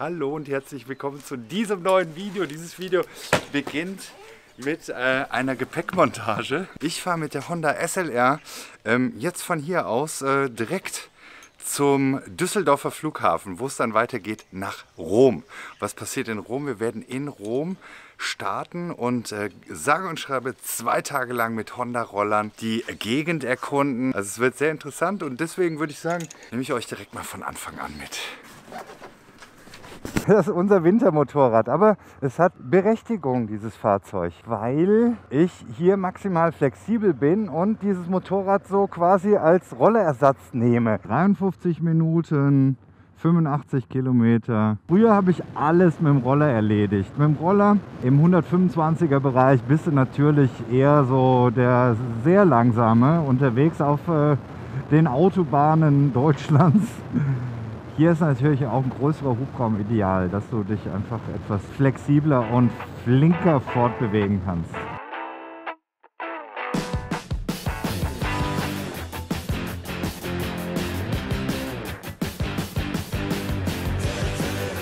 Hallo und herzlich willkommen zu diesem neuen Video. Dieses Video beginnt mit einer Gepäckmontage. Ich fahre mit der Honda SLR jetzt von hier aus direkt zum Düsseldorfer Flughafen, wo es dann weitergeht nach Rom. Was passiert in Rom? Wir werden in Rom starten und sage und schreibe 2 Tage lang mit Honda-Rollern die Gegend erkunden. Also es wird sehr interessant und deswegen würde ich sagen, nehme ich euch direkt mal von Anfang an mit. Das ist unser Wintermotorrad, aber es hat Berechtigung, dieses Fahrzeug, weil ich hier maximal flexibel bin und dieses Motorrad so quasi als Rollerersatz nehme. 53 Minuten, 85 Kilometer. Früher habe ich alles mit dem Roller erledigt. Mit dem Roller im 125er Bereich bist du natürlich eher so der sehr langsame unterwegs auf den Autobahnen Deutschlands. Hier ist natürlich auch ein größerer Hubraum ideal, dass du dich einfach etwas flexibler und flinker fortbewegen kannst.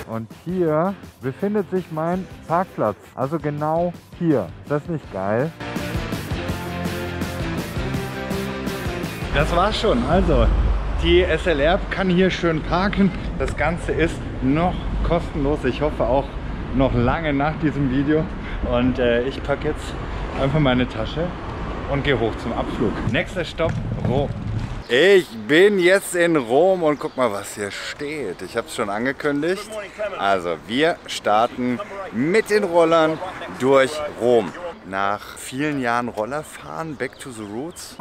Und hier befindet sich mein Parkplatz, also genau hier. Das ist nicht geil. Das war's schon, also. Die SLR kann hier schön parken. Das Ganze ist noch kostenlos. Ich hoffe auch noch lange nach diesem Video. Und ich packe jetzt einfach meine Tasche und gehe hoch zum Abflug. Nächster Stopp, Rom. Ich bin jetzt in Rom und guck mal, was hier steht. Ich habe es schon angekündigt. Also wir starten mit den Rollern durch Rom. Nach vielen Jahren Rollerfahren, back to the roots.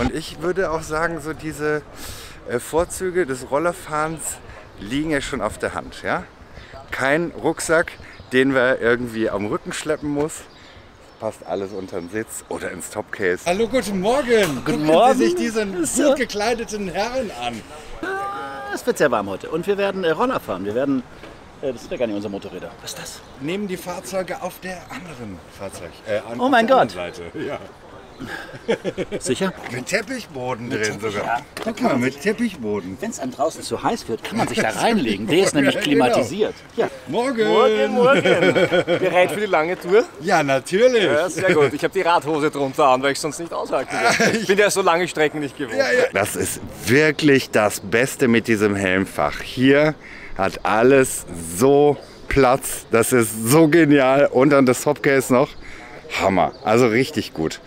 Und ich würde auch sagen, so diese Vorzüge des Rollerfahrens liegen ja schon auf der Hand. Ja? Kein Rucksack, den man irgendwie am Rücken schleppen muss. Passt alles unter den Sitz oder ins Topcase. Hallo, guten Morgen. Guten Morgen. Gucken Sie sich diesen gut gekleideten Herren an. Es wird sehr warm heute und wir werden Roller fahren. Wir werden, das sind ja gar nicht unsere Motorräder. Was ist das? Nehmen die Fahrzeuge auf der anderen oh mein Gott. Seite. Ja. Sicher? Mit Teppichboden mit drin sogar. Ja. Guck mal, mit Teppichboden. Wenn es einem draußen zu heiß wird, kann man sich da reinlegen. Der ist nämlich klimatisiert. Ja. Morgen! Morgen, morgen! Bereit für die lange Tour? Ja, natürlich! Ja, sehr gut. Ich habe die Radhose drunter an, weil ich sonst nicht aushalten kann. Ich bin ja so lange Strecken nicht gewohnt. Ja, ja. Das ist wirklich das Beste mit diesem Helmfach. Hier hat alles so Platz. Das ist so genial. Und dann das Topcase noch. Hammer. Also richtig gut.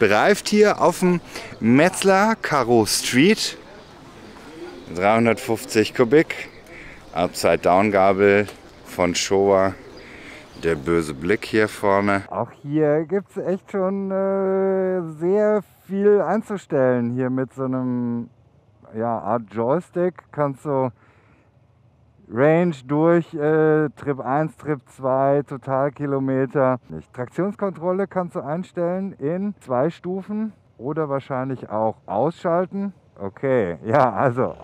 Bereift hier auf dem Metzeler Karoo Street, 350 Kubik, Upside-Down-Gabel von Showa, der böse Blick hier vorne. Auch hier gibt es echt schon sehr viel einzustellen. Hier mit so einem Art Joystick kannst du Range durch, Trip 1, Trip 2, Totalkilometer. Traktionskontrolle kannst du einstellen in 2 Stufen oder wahrscheinlich auch ausschalten. Okay, ja, also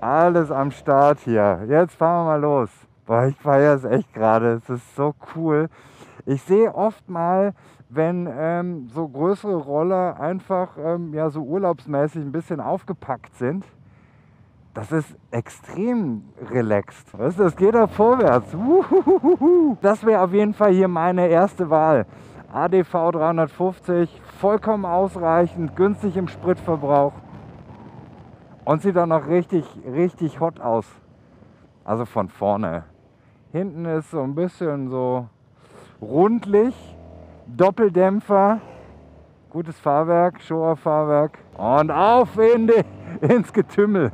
alles am Start hier. Jetzt fahren wir mal los. Boah, ich feiere es echt gerade. Es ist so cool. Ich sehe oft mal, wenn so größere Roller einfach so urlaubsmäßig ein bisschen aufgepackt sind. Das ist extrem relaxed. Weißt du, das geht auch vorwärts. Uhuhuhu. Das wäre auf jeden Fall hier meine erste Wahl. ADV 350, vollkommen ausreichend, günstig im Spritverbrauch. Und sieht auch noch richtig, richtig hot aus. Also von vorne. Hinten ist so ein bisschen so rundlich. Doppeldämpfer. Gutes Fahrwerk, Showa-Fahrwerk. Und auf ins Getümmel.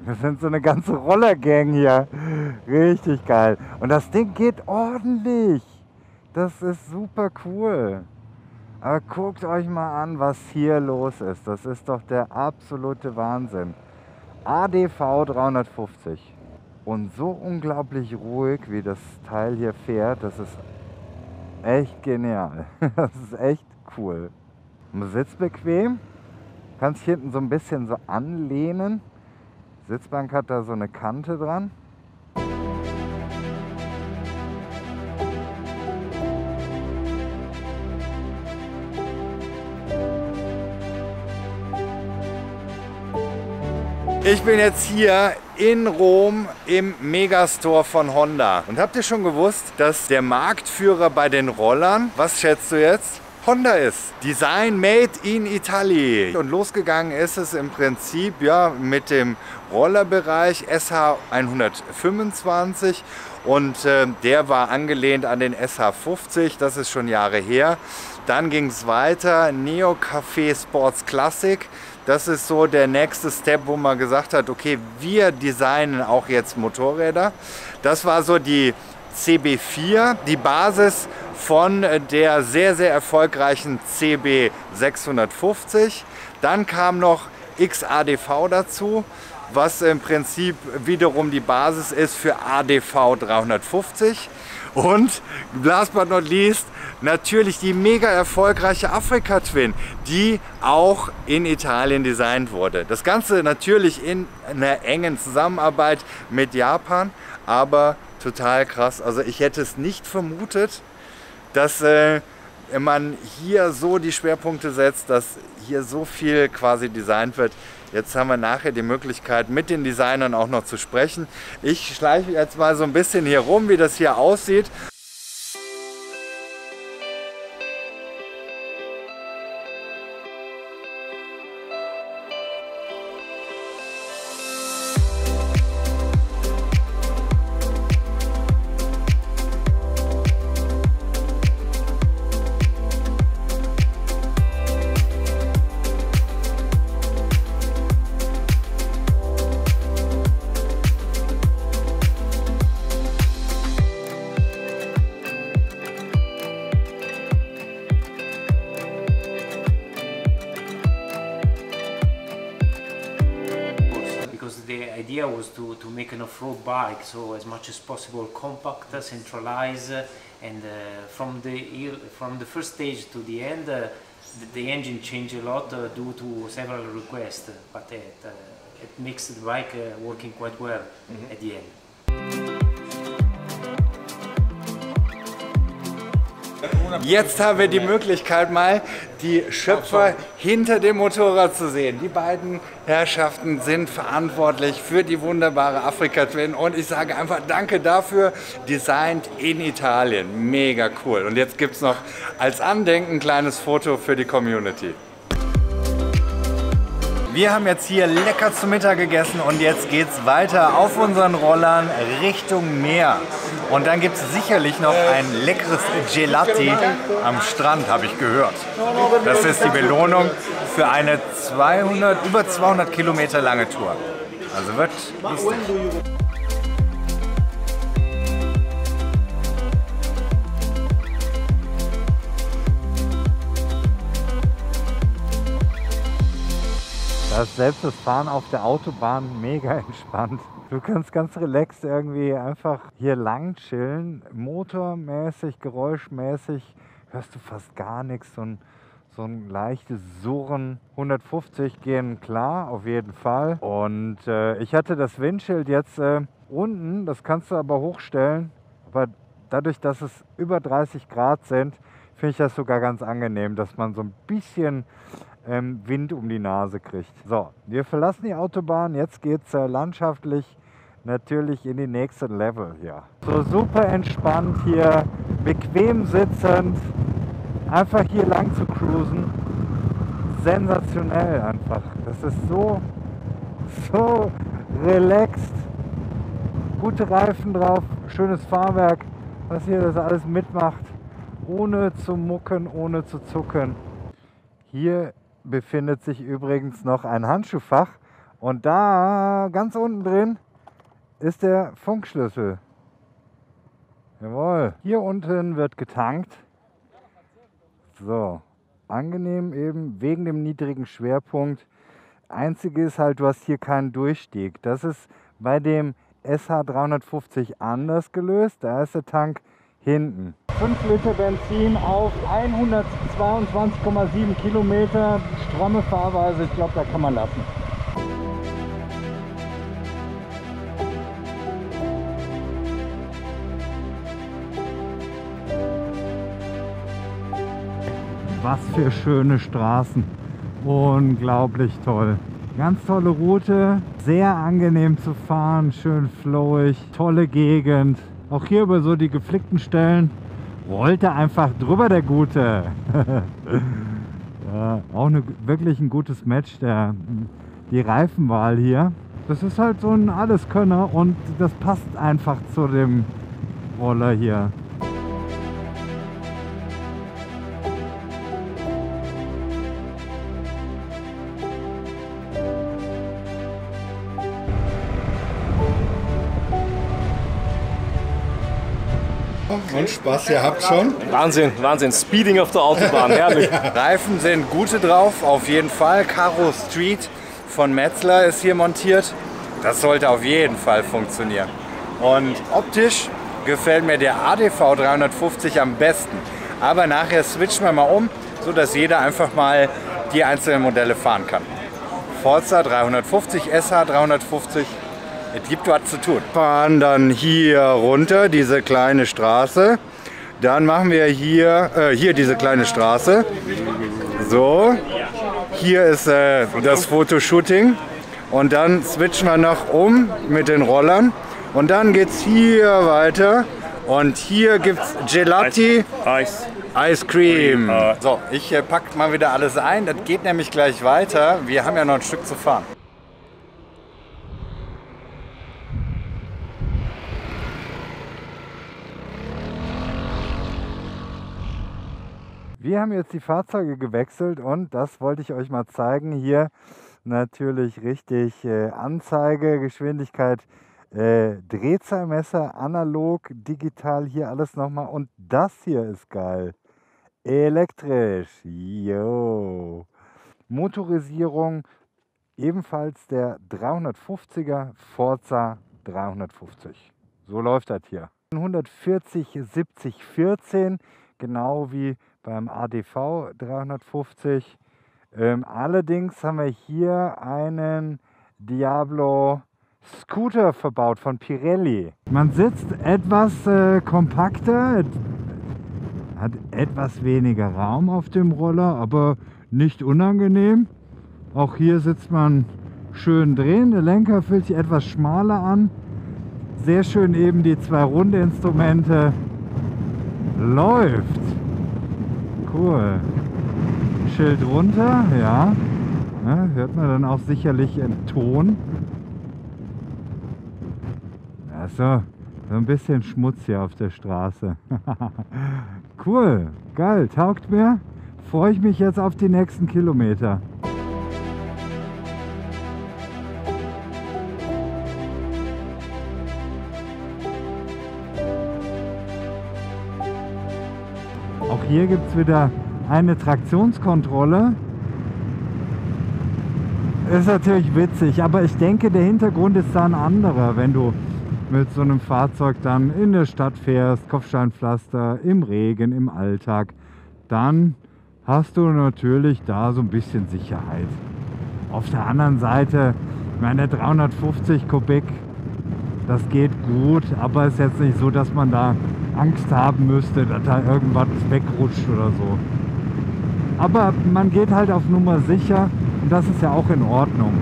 Wir sind so eine ganze Rollergang hier. Richtig geil. Und das Ding geht ordentlich. Das ist super cool. Aber guckt euch mal an, was hier los ist. Das ist doch der absolute Wahnsinn. ADV 350. Und so unglaublich ruhig, wie das Teil hier fährt, das ist echt genial. Das ist echt cool. Sitzt bequem, kannst hinten so ein bisschen so anlehnen. Die Sitzbank hat da so eine Kante dran. Ich bin jetzt hier in Rom im Megastore von Honda. Und habt ihr schon gewusst, dass der Marktführer bei den Rollern, was schätzt du jetzt? Honda ist. Design made in Italy. Und losgegangen ist es im Prinzip ja mit dem Rollerbereich SH125 und der war angelehnt an den SH 50, das ist schon Jahre her. Dann ging es weiter, Neo Café Sports Classic. Das ist so der nächste Step, wo man gesagt hat, okay, wir designen auch jetzt Motorräder. Das war so die CB4, die Basis von der sehr, sehr erfolgreichen CB 650. Dann kam noch XADV dazu, was im Prinzip wiederum die Basis ist für ADV 350. Und last but not least natürlich die mega erfolgreiche Africa Twin, die auch in Italien designt wurde. Das Ganze natürlich in einer engen Zusammenarbeit mit Japan, aber total krass. Also ich hätte es nicht vermutet, dass man hier so die Schwerpunkte setzt, dass hier so viel quasi designt wird. Jetzt haben wir nachher die Möglichkeit, mit den Designern auch noch zu sprechen. Ich schleiche jetzt mal so ein bisschen hier rum, wie das hier aussieht. Was to make an off-road bike, so as much as possible compact, centralized, and from the first stage to the end, the engine changed a lot due to several requests, but it makes the bike working quite well at the end. Jetzt haben wir die Möglichkeit, mal die Schöpfer hinter dem Motorrad zu sehen. Die beiden Herrschaften sind verantwortlich für die wunderbare Africa Twin und ich sage einfach danke dafür. Designed in Italien. Mega cool. Und jetzt gibt es noch als Andenken ein kleines Foto für die Community. Wir haben jetzt hier lecker zu Mittag gegessen und jetzt geht es weiter auf unseren Rollern Richtung Meer. Und dann gibt es sicherlich noch ein leckeres Gelati am Strand, habe ich gehört. Das ist die Belohnung für eine über 200 Kilometer lange Tour. Also wird lustig. Selbst das Fahren auf der Autobahn mega entspannt. Du kannst ganz relaxed irgendwie einfach hier lang chillen. Motormäßig, geräuschmäßig hörst du fast gar nichts. So ein leichtes Surren. 150 gehen klar, auf jeden Fall. Und ich hatte das Windschild jetzt unten, das kannst du aber hochstellen. Aber dadurch, dass es über 30 Grad sind, finde ich das sogar ganz angenehm, dass man so ein bisschen Wind um die Nase kriegt. So, wir verlassen die Autobahn, jetzt geht es landschaftlich natürlich in die nächste Level hier. So super entspannt hier, bequem sitzend, einfach hier lang zu cruisen, sensationell einfach. Das ist so relaxed, gute Reifen drauf, schönes Fahrwerk, was hier das alles mitmacht, ohne zu mucken, ohne zu zucken. Hier befindet sich übrigens noch ein Handschuhfach und da ganz unten drin ist der Funkschlüssel. Jawohl, hier unten wird getankt. So, angenehm eben wegen dem niedrigen Schwerpunkt. Einzige ist halt, du hast hier keinen Durchstieg. Das ist bei dem SH350 anders gelöst, da ist der Tank hinten. 5 Liter Benzin auf 122,7 Kilometer, stramme Fahrweise, ich glaube, da kann man lassen. Was für schöne Straßen, unglaublich toll. Ganz tolle Route, sehr angenehm zu fahren, schön flowig, tolle Gegend. Auch hier über so die geflickten Stellen rollt er einfach drüber, der Gute. Ja, auch wirklich ein gutes Match, die Reifenwahl hier. Das ist halt so ein Alleskönner und das passt einfach zu dem Roller hier. Und Spaß, ihr habt schon. Wahnsinn, Wahnsinn. Speeding auf der Autobahn, herrlich. Ja. Reifen sind gute drauf, auf jeden Fall. Karoo Street von Metzeler ist hier montiert. Das sollte auf jeden Fall funktionieren. Und optisch gefällt mir der ADV 350 am besten. Aber nachher switchen wir mal um, sodass jeder einfach mal die einzelnen Modelle fahren kann. Forza 350, SH 350. Es gibt was zu tun. Wir fahren dann hier runter, diese kleine Straße. Dann machen wir hier diese kleine Straße. So, hier ist das Fotoshooting. Und dann switchen wir noch um mit den Rollern. Und dann geht es hier weiter. Und hier gibt es Gelati, Ice Cream. So, ich packe mal wieder alles ein. Das geht nämlich gleich weiter. Wir haben ja noch ein Stück zu fahren. Wir haben jetzt die Fahrzeuge gewechselt und das wollte ich euch mal zeigen. Hier natürlich richtig Anzeige, Geschwindigkeit, Drehzahlmesser, analog, digital, hier alles nochmal. Und das hier ist geil. Elektrisch. Yo. Motorisierung, ebenfalls der 350er Forza 350. So läuft das hier. 140, 70, 14, genau wie beim ADV 350. Allerdings haben wir hier einen Diablo Scooter verbaut von Pirelli. Man sitzt etwas kompakter, hat etwas weniger Raum auf dem Roller, aber nicht unangenehm. Auch hier sitzt man schön drehen, der Lenker fühlt sich etwas schmaler an. Sehr schön eben die zwei Rundinstrumente. Läuft! Cool. Schild runter, ja. Ja, hört man dann auch sicherlich im Ton. Ja, so ein bisschen Schmutz hier auf der Straße. Cool, geil, taugt mir. Freue ich mich jetzt auf die nächsten Kilometer. Hier gibt es wieder eine Traktionskontrolle. Ist natürlich witzig, aber ich denke, der Hintergrund ist da ein anderer, wenn du mit so einem Fahrzeug dann in der Stadt fährst, Kopfsteinpflaster, im Regen, im Alltag, dann hast du natürlich da so ein bisschen Sicherheit. Auf der anderen Seite, ich meine, 350 Kubik, das geht gut, aber es ist jetzt nicht so, dass man da Angst haben müsste, dass da irgendwas wegrutscht oder so. Aber man geht halt auf Nummer sicher und das ist ja auch in Ordnung.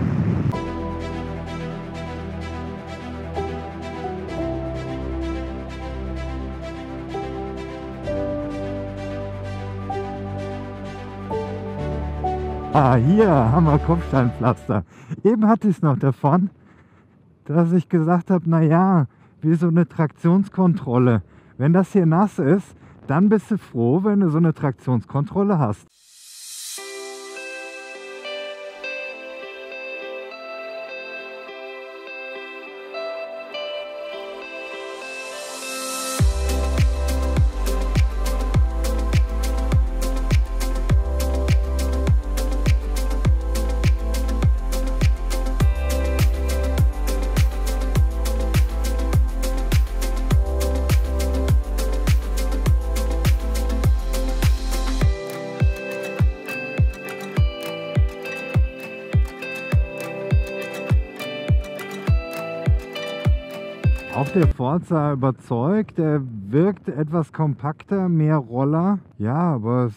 Ah, hier haben wir Kopfsteinpflaster. Eben hatte ich es noch davon, dass ich gesagt habe, naja, wie so eine Traktionskontrolle. Wenn das hier nass ist, dann bist du froh, wenn du so eine Traktionskontrolle hast. Auch der Forza überzeugt, der wirkt etwas kompakter, mehr Roller. Ja, aber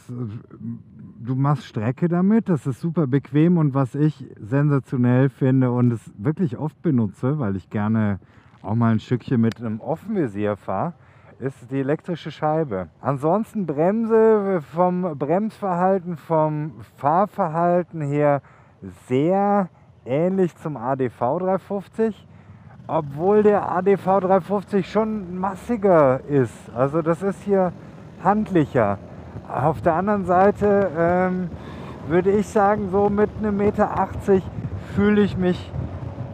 du machst Strecke damit, das ist super bequem und was ich sensationell finde und es wirklich oft benutze, weil ich gerne auch mal ein Stückchen mit einem Offenvisier fahre, ist die elektrische Scheibe. Ansonsten Bremse vom Bremsverhalten, vom Fahrverhalten her sehr ähnlich zum ADV 350, obwohl der ADV 350 schon massiger ist. Also das ist hier handlicher. Auf der anderen Seite würde ich sagen, so mit 1,80 Meter fühle ich mich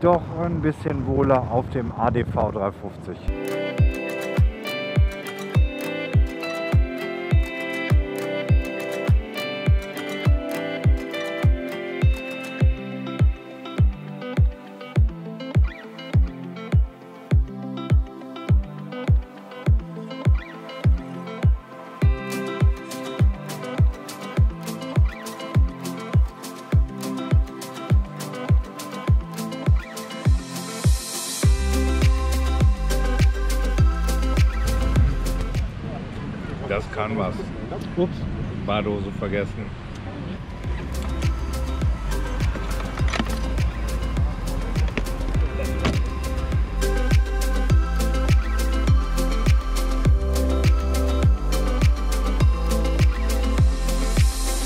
doch ein bisschen wohler auf dem ADV 350. Das kann was. Ups, Badehose vergessen.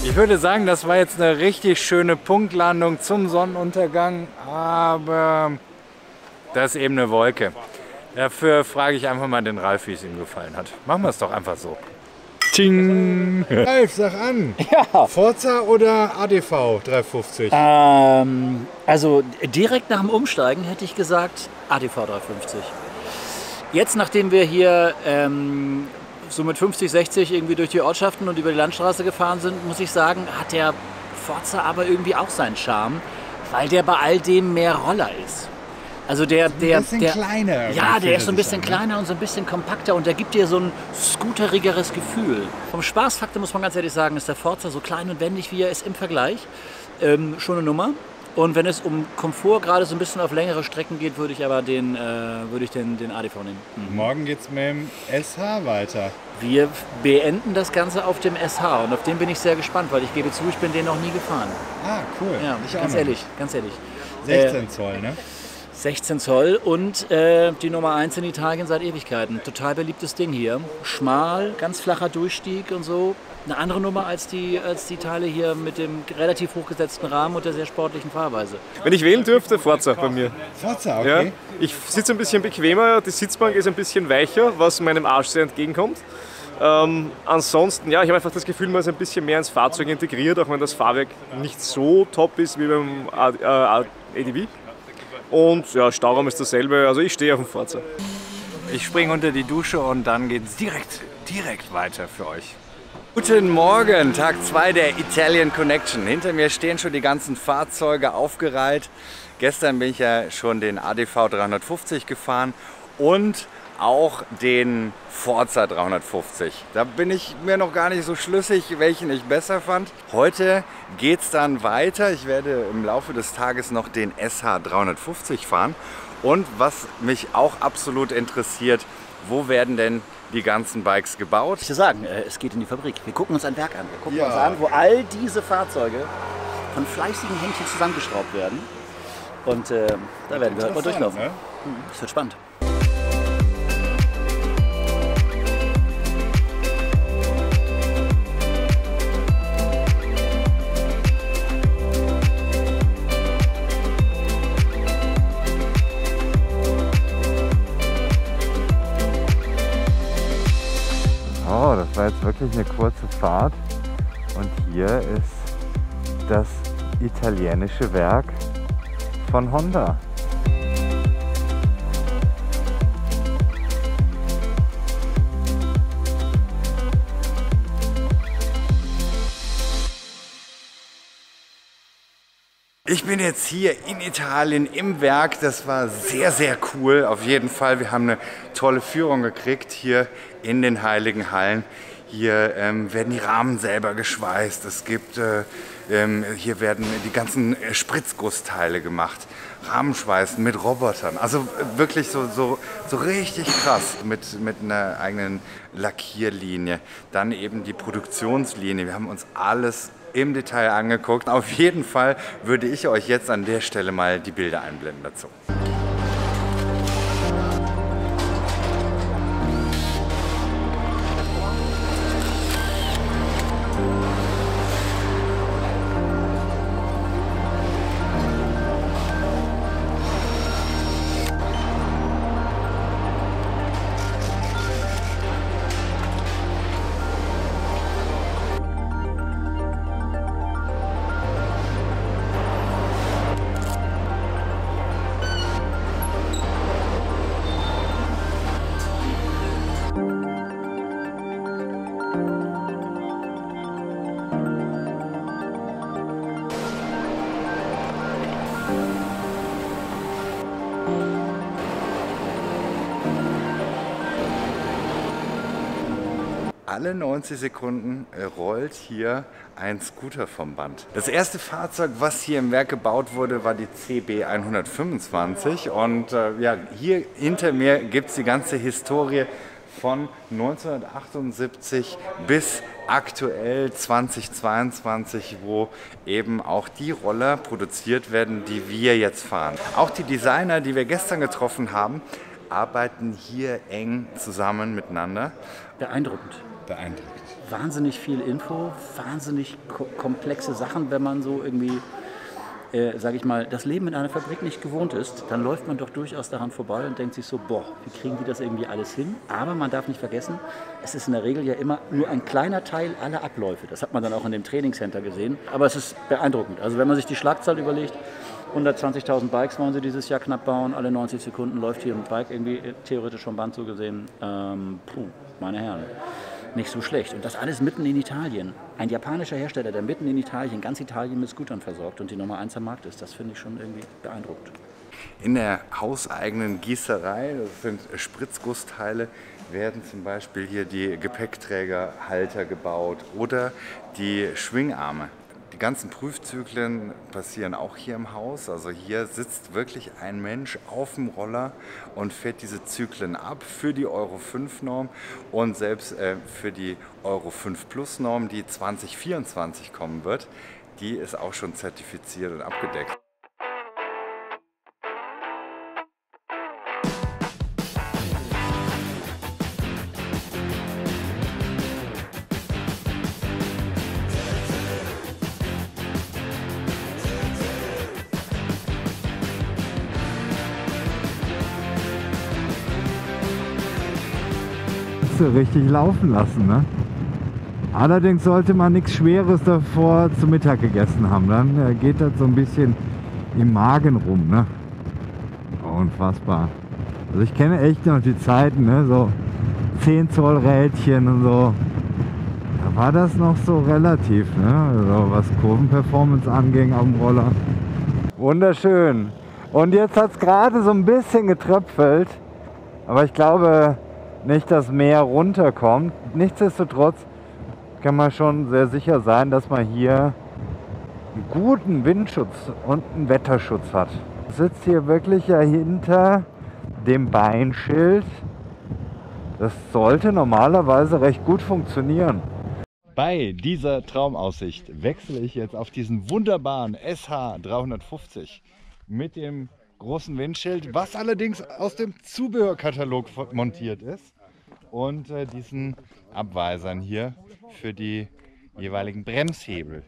Ich würde sagen, das war jetzt eine richtig schöne Punktlandung zum Sonnenuntergang, aber das ist eben eine Wolke. Dafür frage ich einfach mal den Ralf, wie es ihm gefallen hat. Machen wir es doch einfach so. Ralf, sag an. Ja. Forza oder ADV 350? Also direkt nach dem Umsteigen hätte ich gesagt ADV 350. Jetzt, nachdem wir hier so mit 50, 60 irgendwie durch die Ortschaften und über die Landstraße gefahren sind, muss ich sagen, hat der Forza aber irgendwie auch seinen Charme, weil der bei all dem mehr Roller ist. Also der kleiner. Ja, der ist so ein bisschen kleiner und so ein bisschen kompakter und der gibt dir so ein scooterigeres Gefühl. Vom Spaßfaktor muss man ganz ehrlich sagen, ist der Forza so klein und wendig wie er ist im Vergleich schon eine Nummer. Und wenn es um Komfort gerade so ein bisschen auf längere Strecken geht, würde ich aber den ADV nehmen. Mhm. Morgen geht's mit dem SH weiter. Wir beenden das Ganze auf dem SH und auf den bin ich sehr gespannt, weil ich gebe zu, ich bin den noch nie gefahren. Ah, cool. Ja, ich ganz auch ehrlich, ganz ehrlich. 16 Zoll, ne? 16 Zoll und die Nummer 1 in Italien seit Ewigkeiten. Total beliebtes Ding hier. Schmal, ganz flacher Durchstieg und so. Eine andere Nummer als die Teile hier mit dem relativ hochgesetzten Rahmen und der sehr sportlichen Fahrweise. Wenn ich wählen dürfte, Forza bei mir. Forza, okay. Ja, ich sitze ein bisschen bequemer, die Sitzbank ist ein bisschen weicher, was meinem Arsch sehr entgegenkommt. Ansonsten, ja, ich habe einfach das Gefühl, man ist ein bisschen mehr ins Fahrzeug integriert, auch wenn das Fahrwerk nicht so top ist wie beim ADV. Und ja, Stauraum ist dasselbe, also ich stehe auf dem Forza. Ich springe unter die Dusche und dann geht es direkt weiter für euch. Guten Morgen, Tag 2 der Italian Connection. Hinter mir stehen schon die ganzen Fahrzeuge aufgereiht. Gestern bin ich ja schon den ADV 350 gefahren und auch den Forza 350. Da bin ich mir noch gar nicht so schlüssig, welchen ich besser fand. Heute geht es dann weiter. Ich werde im Laufe des Tages noch den SH 350 fahren. Und was mich auch absolut interessiert, wo werden denn die ganzen Bikes gebaut? Ich würde sagen, es geht in die Fabrik. Wir gucken uns ein Werk an. Wir gucken uns an, wo all diese Fahrzeuge von fleißigen Händchen zusammengeschraubt werden. Und da werden wir heute mal durchlaufen. Ne? Das wird spannend. Oh, das war jetzt wirklich eine kurze Fahrt und hier ist das italienische Werk von Honda. Ich bin jetzt hier in Italien im Werk, das war sehr, sehr cool, auf jeden Fall. Wir haben eine tolle Führung gekriegt hier in den Heiligen Hallen. Hier werden die Rahmen selber geschweißt, es gibt, hier werden die ganzen Spritzgussteile gemacht, Rahmenschweißen mit Robotern, also wirklich so richtig krass mit einer eigenen Lackierlinie. Dann eben die Produktionslinie, wir haben uns alles im Detail angeguckt. Auf jeden Fall würde ich euch jetzt an der Stelle mal die Bilder einblenden dazu. Alle 90 Sekunden rollt hier ein Scooter vom Band. Das erste Fahrzeug, was hier im Werk gebaut wurde, war die CB 125. Und ja, hier hinter mir gibt es die ganze Historie von 1978 bis aktuell 2022, wo eben auch die Roller produziert werden, die wir jetzt fahren. Auch die Designer, die wir gestern getroffen haben, arbeiten hier eng zusammen miteinander. Beeindruckend. Beeindruckend. Wahnsinnig viel Info, wahnsinnig komplexe Sachen, wenn man so irgendwie, sage ich mal, das Leben in einer Fabrik nicht gewohnt ist, dann läuft man doch durchaus daran vorbei und denkt sich so, boah, wie kriegen die das irgendwie alles hin? Aber man darf nicht vergessen, es ist in der Regel ja immer nur ein kleiner Teil aller Abläufe. Das hat man dann auch in dem Trainingscenter gesehen. Aber es ist beeindruckend. Also wenn man sich die Schlagzahl überlegt, 120.000 Bikes wollen sie dieses Jahr knapp bauen. Alle 90 Sekunden läuft hier ein Bike irgendwie theoretisch vom Band so gesehen. Meine Herren, nicht so schlecht. Und das alles mitten in Italien. Ein japanischer Hersteller, der mitten in Italien, ganz Italien mit Scootern versorgt und die Nummer 1 am Markt ist, das finde ich schon irgendwie beeindruckend. In der hauseigenen Gießerei, das sind Spritzgussteile, werden zum Beispiel hier die Gepäckträgerhalter gebaut oder die Schwingarme. Die ganzen Prüfzyklen passieren auch hier im Haus. Also hier sitzt wirklich ein Mensch auf dem Roller und fährt diese Zyklen ab für die Euro 5 Norm und selbst für die Euro 5 Plus Norm, die 2024 kommen wird, die ist auch schon zertifiziert und abgedeckt. Richtig laufen lassen, ne? Allerdings sollte man nichts Schweres davor zu Mittag gegessen haben, dann geht das so ein bisschen im Magen rum, ne? Unfassbar. Also ich kenne echt noch die Zeiten, ne? So 10 Zoll Rädchen und so, da war das noch so relativ, ne? Also was Kurvenperformance anging am Roller. Wunderschön. Und jetzt hat es gerade so ein bisschen getröpfelt, aber ich glaube nicht, dass mehr runterkommt. Nichtsdestotrotz kann man schon sehr sicher sein, dass man hier einen guten Windschutz und einen Wetterschutz hat. Ich sitze hier wirklich ja hinter dem Beinschild. Das sollte normalerweise recht gut funktionieren. Bei dieser Traumaussicht wechsle ich jetzt auf diesen wunderbaren SH350 mit dem großen Windschild, was allerdings aus dem Zubehörkatalog montiert ist, und diesen Abweisern hier für die jeweiligen Bremshebel.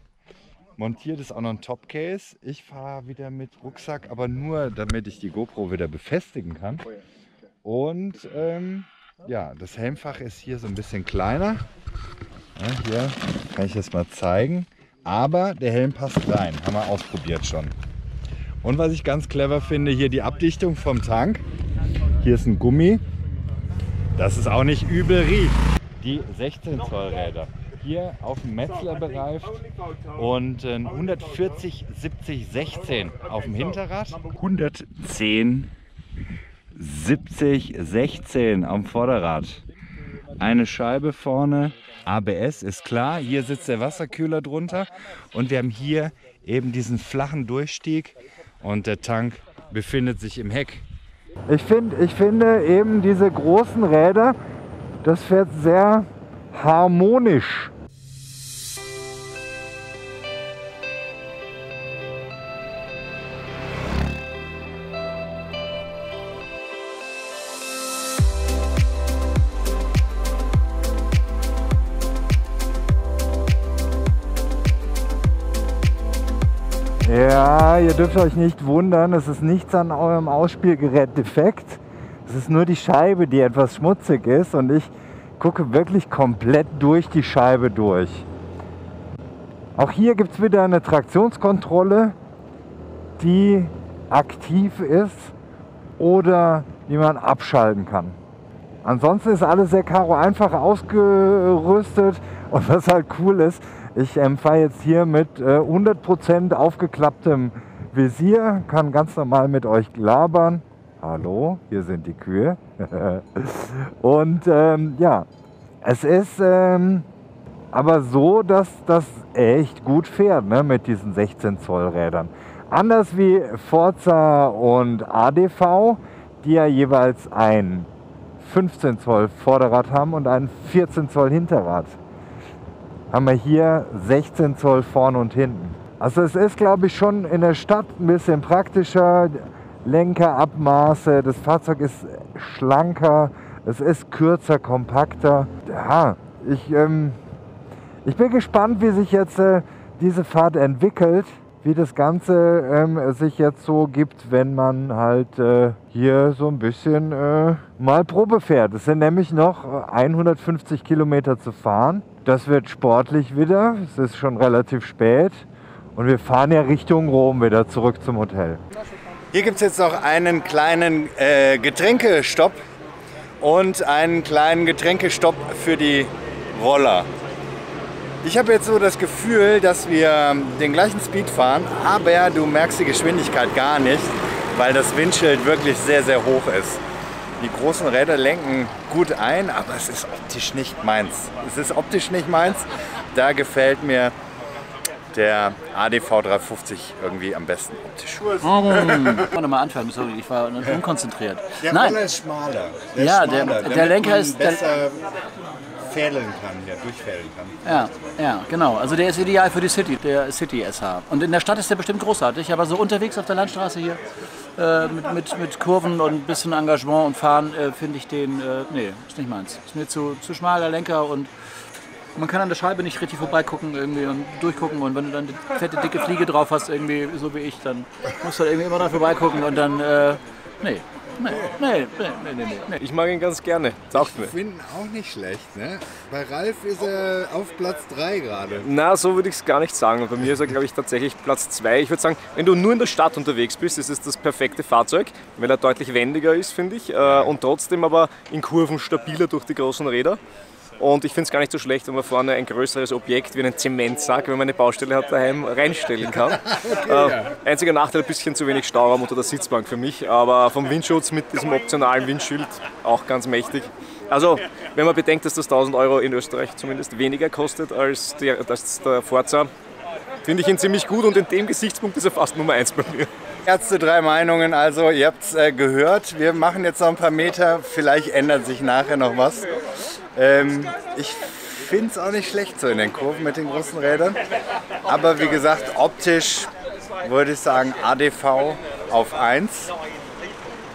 Montiert ist auch noch ein Topcase. Ich fahre wieder mit Rucksack, aber nur damit ich die GoPro wieder befestigen kann. Und ja, das Helmfach ist hier so ein bisschen kleiner. Ja, hier kann ich das mal zeigen. Aber der Helm passt rein, haben wir ausprobiert schon. Und was ich ganz clever finde, hier die Abdichtung vom Tank. Hier ist ein Gummi, dass es auch nicht übel riecht. Die 16 Zoll Räder hier auf dem Metzeler bereift und 140 70 16 auf dem Hinterrad. 110 70 16 am Vorderrad. Eine Scheibe vorne, ABS ist klar, hier sitzt der Wasserkühler drunter und wir haben hier eben diesen flachen Durchstieg. Und der Tank befindet sich im Heck. Ich finde eben diese großen Räder, das fährt sehr harmonisch. Ja, ihr dürft euch nicht wundern, es ist nichts an eurem Ausspielgerät defekt. Es ist nur die Scheibe, die etwas schmutzig ist, und ich gucke wirklich komplett durch die Scheibe durch. Auch hier gibt es wieder eine Traktionskontrolle, die aktiv ist oder die man abschalten kann. Ansonsten ist alles sehr Karo einfach ausgerüstet, und was halt cool ist, ich fahre jetzt hier mit 100% aufgeklapptem Visier, kann ganz normal mit euch labern. Hallo, hier sind die Kühe. Und ja, es ist aber so, dass das echt gut fährt, ne, mit diesen 16 Zoll Rädern. Anders wie Forza und ADV, die ja jeweils ein 15 Zoll Vorderrad haben und ein 14 Zoll Hinterrad, haben wir hier 16 Zoll vorne und hinten. Also es ist, glaube ich, schon in der Stadt ein bisschen praktischer. Lenkerabmaße, das Fahrzeug ist schlanker, es ist kürzer, kompakter. Ja, ich bin gespannt, wie sich jetzt diese Fahrt entwickelt, wie das Ganze sich jetzt so gibt, wenn man halt hier so ein bisschen mal Probe fährt. Es sind nämlich noch 150 Kilometer zu fahren. Das wird sportlich wieder, es ist schon relativ spät und wir fahren ja Richtung Rom wieder zurück zum Hotel. Hier gibt es jetzt noch einen kleinen Getränkestopp und einen kleinen Getränkestopp für die Roller. Ich habe jetzt so das Gefühl, dass wir den gleichen Speed fahren, aber du merkst die Geschwindigkeit gar nicht, weil das Windschild wirklich sehr, sehr hoch ist. Die großen Räder lenken gut ein, aber es ist optisch nicht meins. Es ist optisch nicht meins. Da gefällt mir der ADV 350 irgendwie am besten optisch. Kann man mal anfangen, sorry, ich war unkonzentriert. Der Roller ist schmaler. Ja, der Lenker ist besser fädeln kann, der durchfädeln kann. Ja, ja, genau. Also der ist ideal für die City, der City SH. Und in der Stadt ist der bestimmt großartig, aber so unterwegs auf der Landstraße hier mit Kurven und ein bisschen Engagement und Fahren finde ich den, nee, ist nicht meins. Ist mir zu schmal der Lenker, und man kann an der Scheibe nicht richtig vorbeigucken irgendwie und durchgucken, und wenn du dann eine fette, dicke Fliege drauf hast, irgendwie so wie ich, dann musst du halt irgendwie immer noch vorbeigucken und dann, nee. Ich mag ihn ganz gerne, sagt mir. Ich finde ihn auch nicht schlecht, ne? Bei Ralf ist er auf Platz 3 gerade. Na, so würde ich es gar nicht sagen. Bei mir ist er, glaube ich, tatsächlich Platz 2. Ich würde sagen, wenn du nur in der Stadt unterwegs bist, ist es das perfekte Fahrzeug, weil er deutlich wendiger ist, finde ich, und trotzdem aber in Kurven stabiler durch die großen Räder. Und ich finde es gar nicht so schlecht, wenn man vorne ein größeres Objekt wie einen Zementsack, wenn man eine Baustelle hat, daheim reinstellen kann. Okay, einziger Nachteil, ein bisschen zu wenig Stauraum unter der Sitzbank für mich, aber vom Windschutz mit diesem optionalen Windschild auch ganz mächtig. Also, wenn man bedenkt, dass das 1.000 € in Österreich zumindest weniger kostet als der Forza, finde ich ihn ziemlich gut, und in dem Gesichtspunkt ist er fast Nummer 1 bei mir. Ärzte, drei Meinungen, also ihr habt es gehört. Wir machen jetzt noch ein paar Meter, vielleicht ändert sich nachher noch was. Ich finde es auch nicht schlecht so in den Kurven mit den großen Rädern. Aber wie gesagt, optisch würde ich sagen ADV auf 1.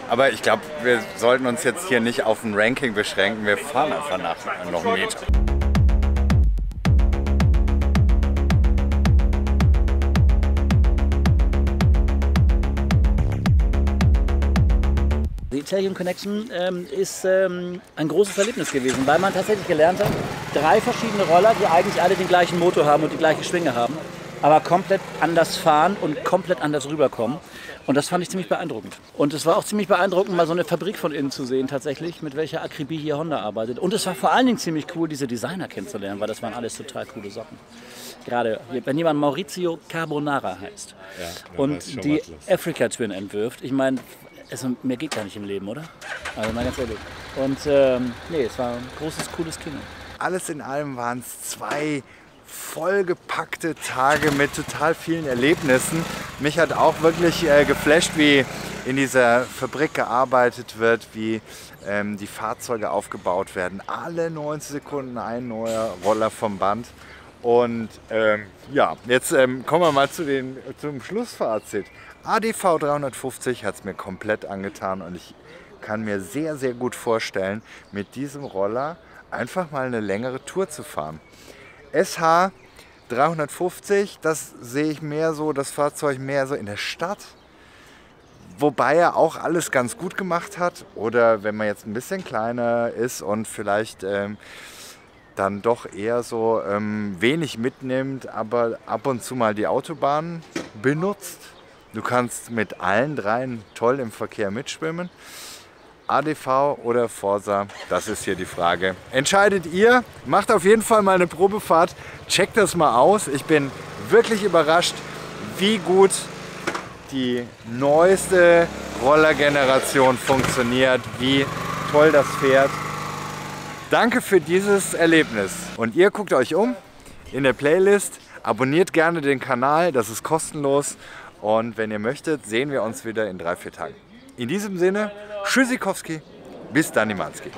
Aber ich glaube, wir sollten uns jetzt hier nicht auf ein Ranking beschränken. Wir fahren einfach nachher noch einen Meter. Die Italian Connection ist ein großes Erlebnis gewesen, weil man tatsächlich gelernt hat, drei verschiedene Roller, die eigentlich alle den gleichen Motor haben und die gleiche Schwinge haben, aber komplett anders fahren und komplett anders rüberkommen. Und das fand ich ziemlich beeindruckend. Und es war auch ziemlich beeindruckend, mal so eine Fabrik von innen zu sehen tatsächlich, mit welcher Akribie hier Honda arbeitet. Und es war vor allen Dingen ziemlich cool, diese Designer kennenzulernen, weil das waren alles total coole Socken. Gerade wenn jemand Maurizio Carbonara heißt, ja, und die Africa Twin entwirft, ich meine, also, mehr geht gar nicht im Leben, oder? Also mal ganz ehrlich. Und nee, es war ein großes, cooles Kino. Alles in allem waren es 2 vollgepackte Tage mit total vielen Erlebnissen. Mich hat auch wirklich geflasht, wie in dieser Fabrik gearbeitet wird, wie die Fahrzeuge aufgebaut werden. Alle 90 Sekunden ein neuer Roller vom Band. Und ja, jetzt kommen wir mal zum Schlussfazit. ADV 350 hat es mir komplett angetan, und ich kann mir sehr, sehr gut vorstellen, mit diesem Roller einfach mal eine längere Tour zu fahren. SH 350, das sehe ich mehr so, das Fahrzeug mehr so in der Stadt. Wobei er auch alles ganz gut gemacht hat. Oder wenn man jetzt ein bisschen kleiner ist und vielleicht dann doch eher so wenig mitnimmt, aber ab und zu mal die Autobahn benutzt. Du kannst mit allen dreien toll im Verkehr mitschwimmen. ADV oder Forza, das ist hier die Frage. Entscheidet ihr, macht auf jeden Fall mal eine Probefahrt, checkt das mal aus. Ich bin wirklich überrascht, wie gut die neueste Rollergeneration funktioniert, wie toll das fährt. Danke für dieses Erlebnis. Und ihr guckt euch um in der Playlist, abonniert gerne den Kanal, das ist kostenlos. Und wenn ihr möchtet, sehen wir uns wieder in 3-4 Tagen. In diesem Sinne, Tschüssikowski, bis dann, Nimanski.